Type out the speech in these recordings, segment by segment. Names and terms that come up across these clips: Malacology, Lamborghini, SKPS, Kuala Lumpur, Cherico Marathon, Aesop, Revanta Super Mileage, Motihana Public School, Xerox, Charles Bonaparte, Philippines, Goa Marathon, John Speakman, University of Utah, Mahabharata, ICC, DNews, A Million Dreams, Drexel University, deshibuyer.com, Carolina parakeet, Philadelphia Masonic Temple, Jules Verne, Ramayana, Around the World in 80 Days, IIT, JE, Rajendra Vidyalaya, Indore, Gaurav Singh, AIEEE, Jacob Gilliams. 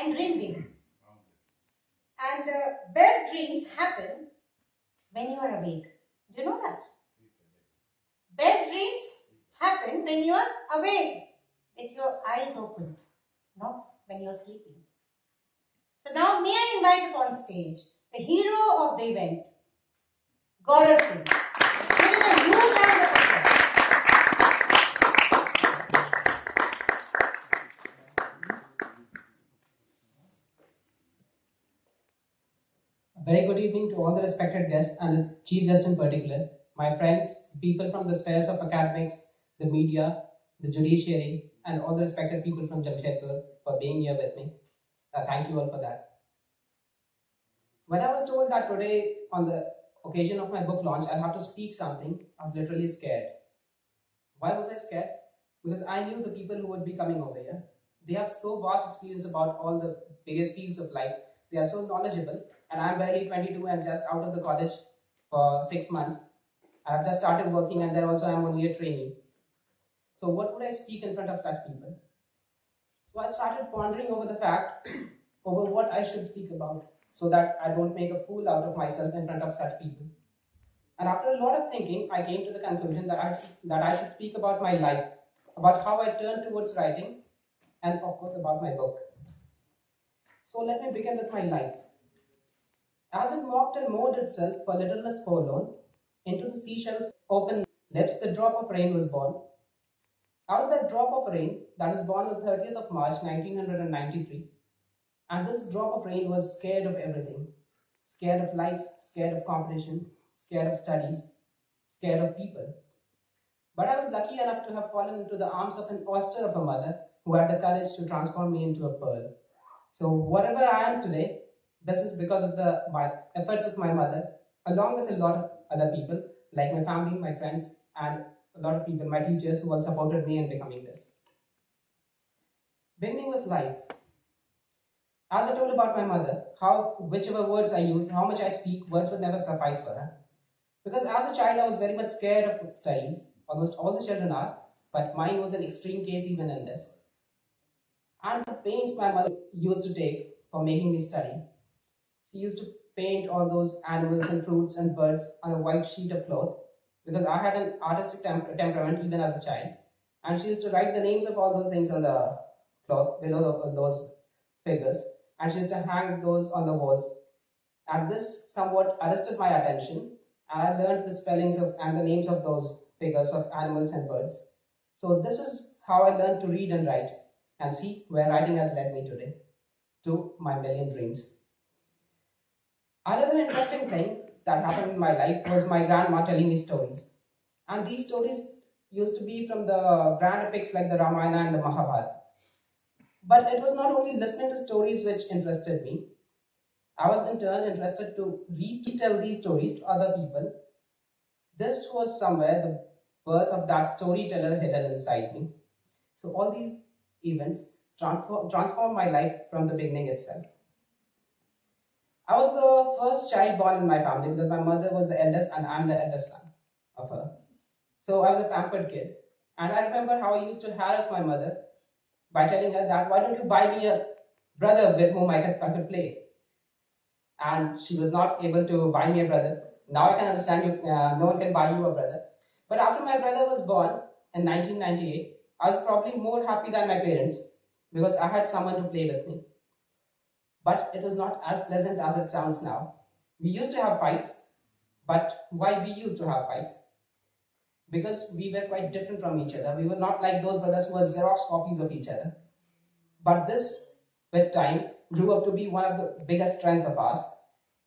and dream big. And the best dreams happen when you are awake. Do you know that? Best dreams happen when you are awake, with your eyes open, not when you are sleeping. So now may I invite upon stage the hero of the event, Gaurav Singh. Give him a huge round of applause. Very good evening to all the respected guests and chief guests in particular. My friends, people from the spheres of academics, the media, the judiciary, and all the respected people from Jamshedpur for being here with me. Thank you all for that. When I was told that today, on the occasion of my book launch, I'll have to speak something, I was literally scared. Why was I scared? Because I knew the people who would be coming over here. They have so vast experience about all the various fields of life. They are so knowledgeable, and I'm barely 22 and just out of the college for 6 months. I've just started working, and there also I'm only a trainee. So what would I speak in front of such people? So I started pondering over the fact, over what I should speak about, so that I don't make a fool out of myself in front of such people. And after a lot of thinking, I came to the conclusion that I should speak about my life, about how I turned towards writing, and of course about my book. So let me begin with my life. As it morphed and molded itself for littleness forlorn, into the seashell's open lips, the drop of rain was born. I was that drop of rain that was born on 30th of March, 1993. And this drop of rain was scared of everything. Scared of life, scared of competition, scared of studies, scared of people. But I was lucky enough to have fallen into the arms of an oyster of a mother who had the courage to transform me into a pearl. So whatever I am today, this is because of my efforts of my mother, along with a lot of other people, like my family, my friends, and a lot of people, my teachers, who all supported me in becoming this. Beginning with life. As I told about my mother, whichever words I use, how much I speak, words would never suffice for her. Because as a child, I was very much scared of studies. Almost all the children are, but mine was an extreme case even in this. And the pains my mother used to take for making me study. She used to paint all those animals and fruits and birds on a white sheet of cloth, because I had an artistic temperament even as a child. And she used to write the names of all those things on the cloth below those figures, and she used to hang those on the walls. And this somewhat arrested my attention, and I learned the spellings and the names of those figures of animals and birds. So this is how I learned to read and write, and see where writing has led me today, to my million dreams. Another interesting thing that happened in my life was my grandma telling me stories. And these stories used to be from the grand epics like the Ramayana and the Mahabharata. But it was not only listening to stories which interested me. I was in turn interested to retell these stories to other people. This was somewhere the birth of that storyteller hidden inside me. So all these events transformed my life from the beginning itself. I was the first child born in my family, because my mother was the eldest and I'm the eldest son of her. So I was a pampered kid. And I remember how I used to harass my mother by telling her that, why don't you buy me a brother with whom I could play? And she was not able to buy me a brother. Now I can understand no one can buy you a brother. But after my brother was born in 1998, I was probably more happy than my parents, because I had someone to play with me. But it was not as pleasant as it sounds now. We used to have fights, but why we used to have fights? Because we were quite different from each other. We were not like those brothers who were Xerox copies of each other. But this, with time, grew up to be one of the biggest strengths of ours.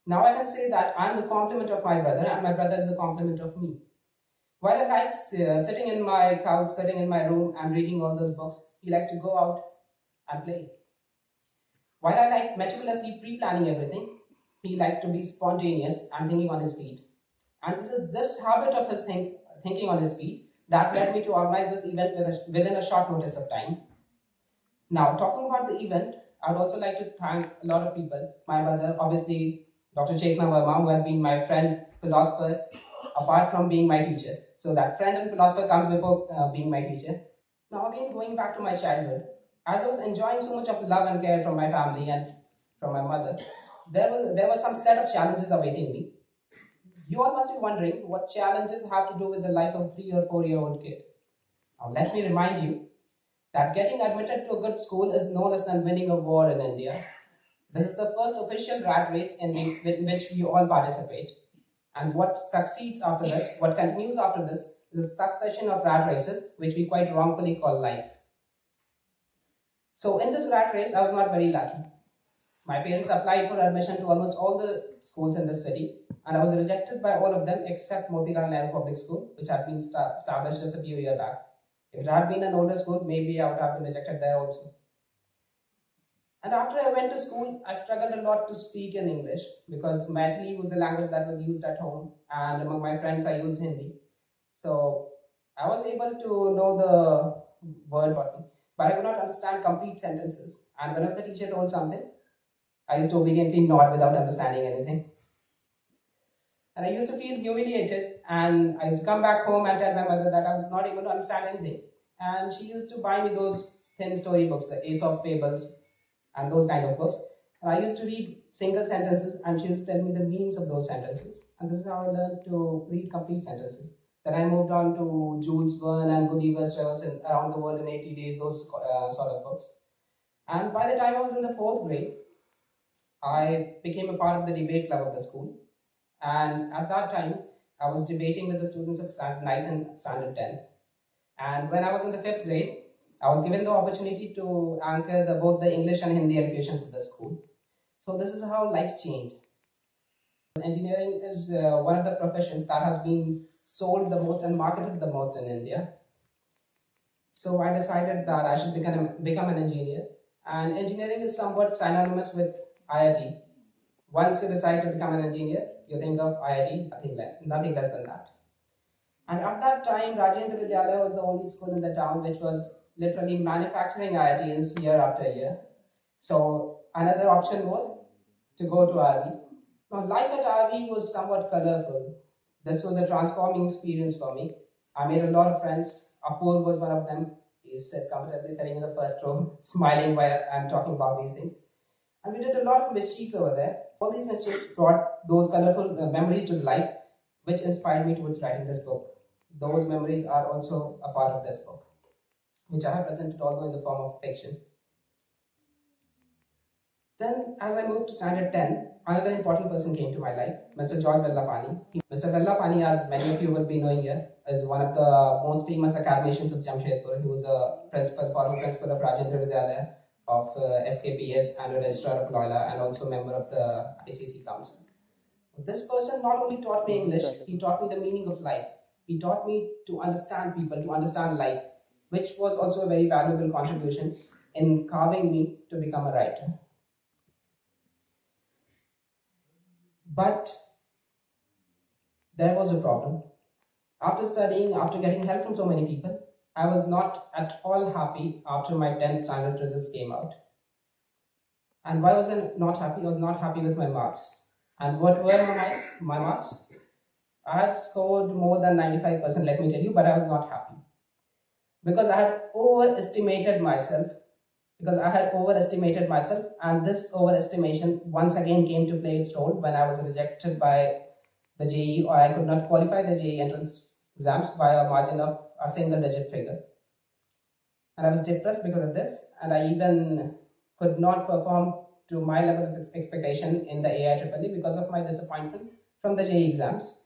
Now I can say that I'm the complement of my brother, and my brother is the complement of me. While I like sitting in my couch, sitting in my room, and reading all those books, he likes to go out and play. While I like meticulously pre-planning everything, he likes to be spontaneous and thinking on his feet. And this is this habit of his thinking on his feet that led me to organize this event within a short notice of time. Now, talking about the event, I would also like to thank a lot of people. My mother, obviously, Dr. Chaitanya Verma, who has been my friend, philosopher, apart from being my teacher. So that friend and philosopher comes before being my teacher. Now again, going back to my childhood, As I was enjoying so much of love and care from my family and from my mother, there were some set of challenges awaiting me. You all must be wondering what challenges have to do with the life of a 3- or 4-year-old kid. Now let me remind you that getting admitted to a good school is no less than winning a war in India. This is the first official rat race in which we all participate. And what succeeds after this, what continues after this, is a succession of rat races, which we quite wrongfully call life. So in this rat race, I was not very lucky. My parents applied for admission to almost all the schools in this city, and I was rejected by all of them except Motihana Public School, which had been established just a few years back. If it had been an older school, maybe I would have been rejected there also. And after I went to school, I struggled a lot to speak in English because Mathili was the language that was used at home, and among my friends, I used Hindi. So I was able to know the words, but I could not understand complete sentences. And whenever the teacher told something, I used to obediently nod without understanding anything. And I used to feel humiliated, and I used to come back home and tell my mother that I was not able to understand anything. And she used to buy me those thin storybooks, the Aesop fables, and those kind of books. And I used to read single sentences, and she used to tell me the meanings of those sentences. And this is how I learned to read complete sentences. Then I moved on to Jules Verne and Gulliver's Travels and Around the World in 80 Days, those sort of books. And by the time I was in the 4th grade, I became a part of the debate club of the school. And at that time, I was debating with the students of standard 9th and standard 10th. And when I was in the 5th grade, I was given the opportunity to anchor both the English and Hindi allocations of the school. So this is how life changed. Engineering is one of the professions that has been sold the most and marketed the most in India. So I decided that I should become an engineer. And engineering is somewhat synonymous with IIT. Once you decide to become an engineer, you think of IIT, nothing less than that. And at that time, Rajendra Vidyalaya was the only school in the town which was literally manufacturing IITs year after year. So another option was to go to RV. Now life at RV was somewhat colorful. This was a transforming experience for me. I made a lot of friends. Apoor was one of them. He's comfortably sitting in the first row, smiling while I'm talking about these things. And we did a lot of mischiefs over there. All these mischiefs brought those colorful memories to life, which inspired me towards writing this book. Those memories are also a part of this book, which I have presented although in the form of fiction. Then, as I moved to standard 10, another important person came to my life, Mr. George Vellapani. Mr. Vellapani, as many of you will be knowing here, is one of the most famous academicians of Jamshedpur. He was a former principal of Rajendra Vidyalaya, of SKPS, and a registrar of Loila, and also a member of the ICC Council. This person not only taught me English, he taught me the meaning of life. He taught me to understand people, to understand life, which was also a very valuable contribution in carving me to become a writer. But there was a problem. After studying, after getting help from so many people, I was not at all happy after my 10th standard results came out. And why was I not happy? I was not happy with my marks. And what were my marks? I had scored more than 95%, let me tell you, but I was not happy. Because I had overestimated myself, and this overestimation once again came to play its role when I was rejected by the JE, or I could not qualify the JE entrance exams by a margin of a single-digit figure. And I was depressed because of this, and I even could not perform to my level of expectation in the AIEEE because of my disappointment from the JE exams.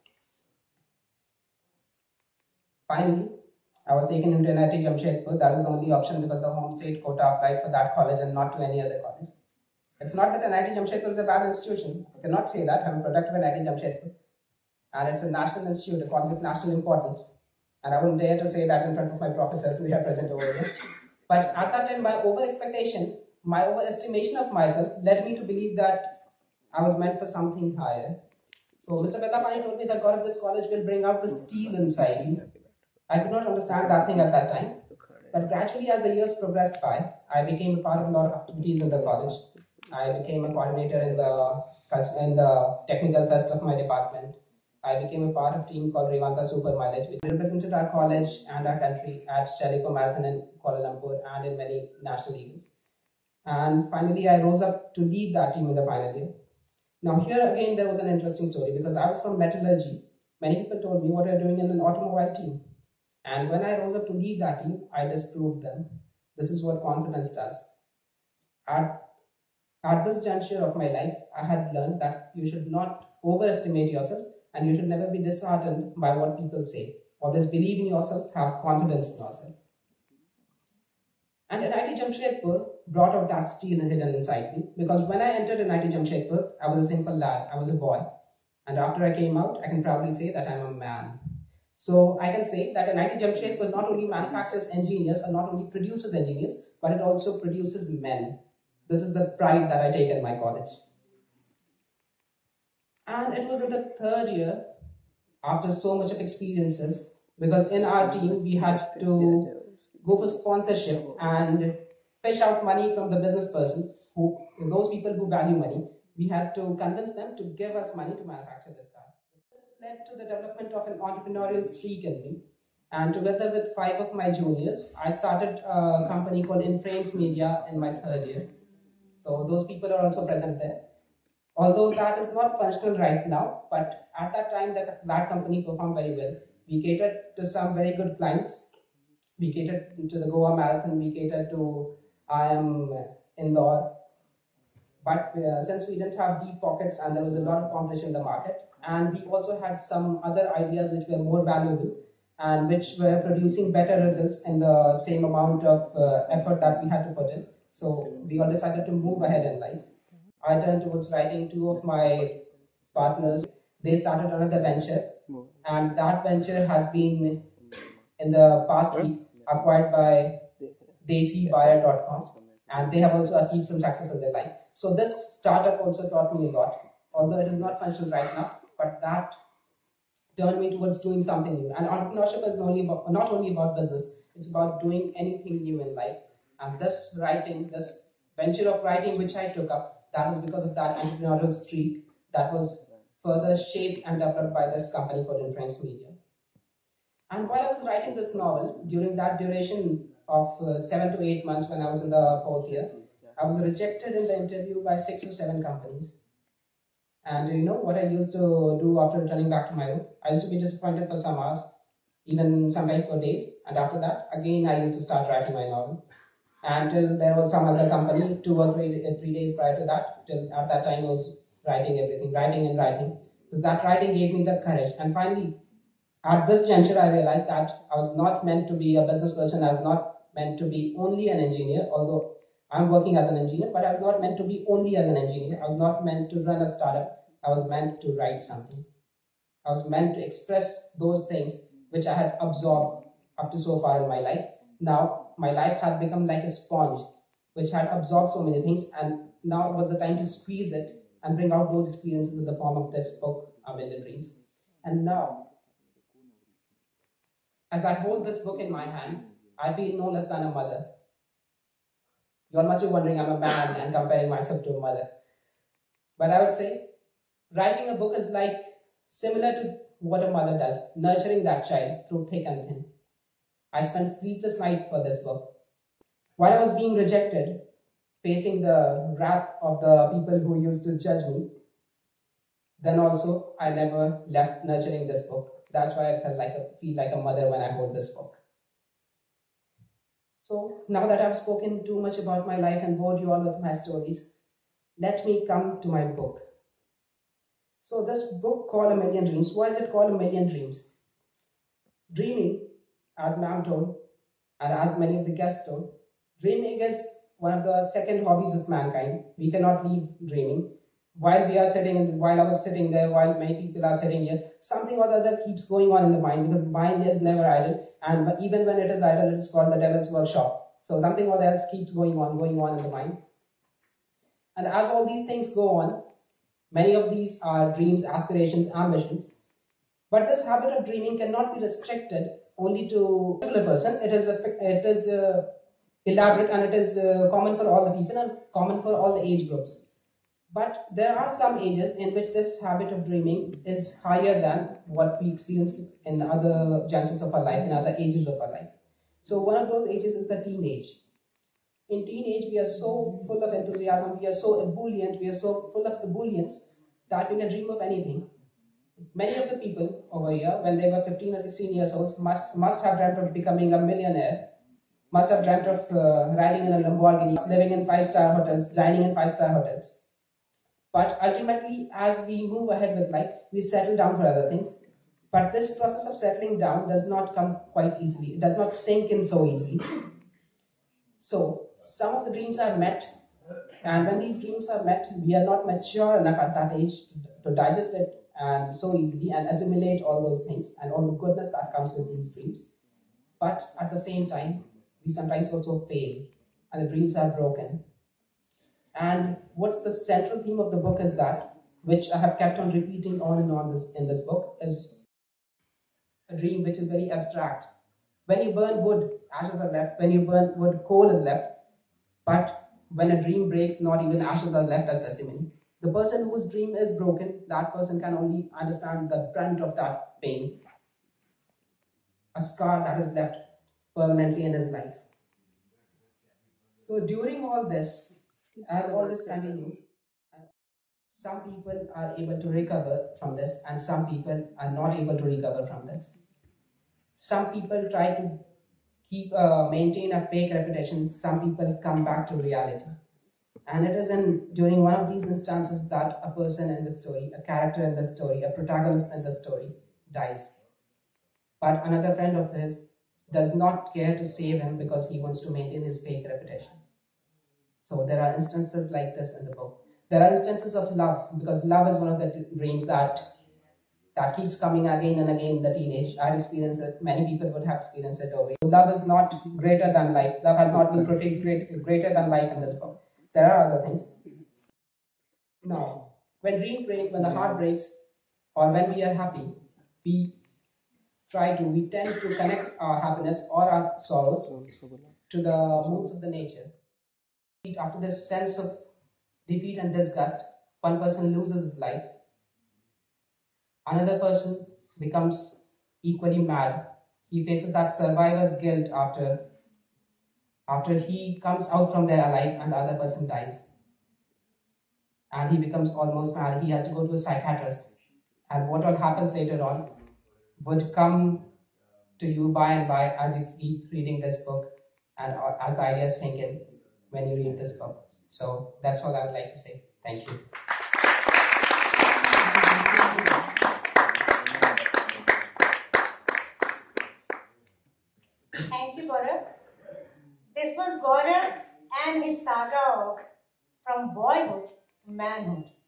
Finally, I was taken into NIT Jamshedpur. That was the only option because the home state quota applied for that college and not to any other college. It's not that NIT Jamshedpur is a bad institution. I cannot say that. I'm a product of NIT Jamshedpur. And it's a national institute, a college of national importance. And I wouldn't dare to say that in front of my professors. They are present over here. But at that time, my overestimation of myself led me to believe that I was meant for something higher. So Mr. Vellapani told me that God of this college will bring out the steel inside you. I could not understand that thing at that time, but gradually as the years progressed by, I became a part of a lot of activities in the college. I became a coordinator in the technical fest of my department. I became a part of a team called Revanta Super Mileage, which represented our college and our country at Cherico Marathon in Kuala Lumpur and in many national events. And finally, I rose up to lead that team in the final year. Now here again, there was an interesting story because I was from Metallurgy. Many people told me, what are you doing in an automobile team? And when I rose up to lead that team, I disproved them. This is what confidence does. At this juncture of my life, I had learned that you should not overestimate yourself and you should never be disheartened by what people say. Always believe in yourself, have confidence in yourself. And NIT Jamshedpur brought out that steel hidden inside me, because when I entered NIT Jamshedpur, I was a simple lad, I was a boy. And after I came out, I can proudly say that I'm a man. So I can say that NIT Jamshedpur not only manufactures engineers or not only produces engineers, but it also produces men. This is the pride that I take in my college. And it was in the third year, after so much of experiences, because in our team, we had to go for sponsorship and fish out money from the business persons, those people who value money. We had to convince them to give us money to manufacture this car. This led to the development of an entrepreneurial streak in me. And together with 5 of my juniors, I started a company called InFrames Media in my third year. So those people are also present there. Although that is not functional right now, but at that time, that company performed very well. We catered to some very good clients. We catered to the Goa Marathon. We catered to Indore. But since we didn't have deep pockets and there was a lot of competition in the market, and we also had some other ideas which were more valuable and which were producing better results in the same amount of effort that we had to put in. So we all decided to move ahead in life. I turned towards writing. 2 of my partners, they started another venture, and that venture has been in the past week acquired by deshibuyer.com, and they have also achieved some success in their life. So this startup also taught me a lot, although it is not functional right now, but that turned me towards doing something new. And entrepreneurship is not only about business, it's about doing anything new in life. And this writing, this venture of writing which I took up, that was because of that entrepreneurial streak that was further shaped and developed by this company called Inference Media. And while I was writing this novel, during that duration of 7 to 8 months when I was in the 4th year, I was rejected in the interview by 6 or 7 companies. And you know what I used to do after returning back to my room? I used to be disappointed for some hours, even sometimes for days. And after that, again, I used to start writing my novel. Until there was some other company, 2 or 3 days prior to that, till at that time I was writing everything, writing and writing. Because that writing gave me the courage. And finally, at this juncture, I realized that I was not meant to be a business person. I was not meant to be only an engineer, although I'm working as an engineer, but I was not meant to be only as an engineer. I was not meant to run a startup. I was meant to write something. I was meant to express those things which I had absorbed up to so far in my life. Now, my life had become like a sponge, which had absorbed so many things, and now was the time to squeeze it and bring out those experiences in the form of this book, A Million Dreams. And now, as I hold this book in my hand, I feel no less than a mother. You all must be wondering, I'm a man and comparing myself to a mother. But I would say, writing a book is like similar to what a mother does, nurturing that child through thick and thin. I spent sleepless nights for this book. While I was being rejected, facing the wrath of the people who used to judge me, then also I never left nurturing this book. That's why I feel like a mother when I hold this book. So now that I've spoken too much about my life and bored you all with my stories, let me come to my book. So this book called A Million Dreams, why is it called A Million Dreams? Dreaming, as ma'am told, and as many of the guests told, dreaming is one of the second hobbies of mankind. We cannot leave dreaming. While I was sitting there, while many people are sitting here, something or the other keeps going on in the mind because the mind is never idle. And even when it is idle, it is called the devil's workshop. So something or the else keeps going on in the mind. And as all these things go on, many of these are dreams, aspirations, ambitions. But this habit of dreaming cannot be restricted only to a particular person. It is elaborate and it is common for all the people and common for all the age groups. But there are some ages in which this habit of dreaming is higher than what we experience in other junctions of our life, in other ages of our life. So one of those ages is the teenage. In teenage, we are so full of enthusiasm, we are so ebullient, we are so full of ebullience that we can dream of anything. Many of the people over here, when they were 15 or 16 years old, must have dreamt of becoming a millionaire, must have dreamt of riding in a Lamborghini, living in five-star hotels, dining in five-star hotels. But ultimately, as we move ahead with life, we settle down for other things. But this process of settling down does not come quite easily. It does not sink in so easily. So some of the dreams are met. And when these dreams are met, we are not mature enough at that age to digest it and so easily and assimilate all those things and all the goodness that comes with these dreams. But at the same time, we sometimes also fail and the dreams are broken. And what's the central theme of the book is that, which I have kept on repeating on and on in this book, is a dream which is very abstract. When you burn wood, ashes are left. When you burn wood, coal is left. But when a dream breaks, not even ashes are left as testimony. The person whose dream is broken, that person can only understand the brunt of that pain. A scar that is left permanently in his life. So during all this, as all this continues, some people are able to recover from this and some people are not able to recover from this. Some people try to maintain a fake reputation, some people come back to reality. And it is during one of these instances that a person in the story, a character in the story, a protagonist in the story dies. But another friend of his does not care to save him because he wants to maintain his fake reputation. So there are instances like this in the book. There are instances of love, because love is one of the dreams that keeps coming again and again in the teenage. I've experienced it. Many people would have experienced it over. So love is not greater than life. Love has not been greater than life in this book. There are other things. Now, when dreams break, when the heart breaks, or when we are happy, we tend to connect our happiness or our sorrows to the moods of the nature. After this sense of defeat and disgust, one person loses his life. Another person becomes equally mad. He faces that survivor's guilt after he comes out from there alive and the other person dies. And he becomes almost mad. He has to go to a psychiatrist. And what all happens later on would come to you by and by as you keep reading this book and as the ideas sink in when you read this book. So that's all I would like to say. Thank you. Thank you, Gaurav. This was Gaurav and his saga of from boyhood to manhood.